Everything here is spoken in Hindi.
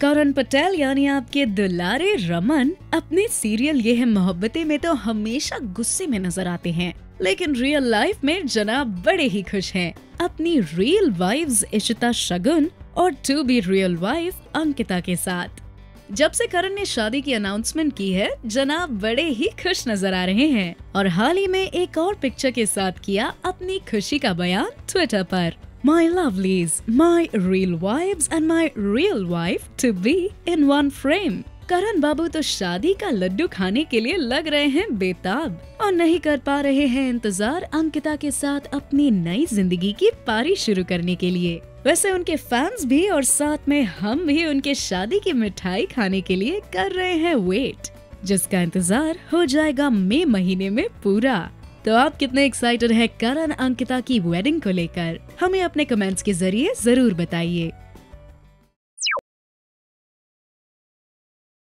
करण पटेल यानी आपके दुलारे रमन अपने सीरियल यह मोहब्बतें में तो हमेशा गुस्से में नजर आते हैं, लेकिन रियल लाइफ में जनाब बड़े ही खुश हैं। अपनी रियल वाइफ्स इशिता शगुन और to be real wife Ankita के साथ। जब से करण ने शादी की अनाउंसमेंट की है, जनाब बड़े ही खुश नजर आ रहे हैं और हाल ही में एक और पिक्चर के साथ किया अपनी खुशी का बयान ट्विटर पर। My lovelies, my real wives and my real wife to be in one frame. करण बाबू तो शादी का लड्डू खाने के लिए लग रहे हैं बेताब और नहीं कर पा रहे हैं इंतजार अंकिता के साथ अपनी नई जिंदगी की पारी शुरू करने के लिए। वैसे उनके फैंस भी और साथ में हम भी उनके शादी की मिठाई खाने के लिए कर रहे हैं वेट, जिसका इंतजार हो जाएगा मई महीने में पूरा। तो आप कितने एक्साइटेड हैं करण अंकिता की वेडिंग को लेकर? हमें अपने कमेंट्स के जरिए जरूर बताइए।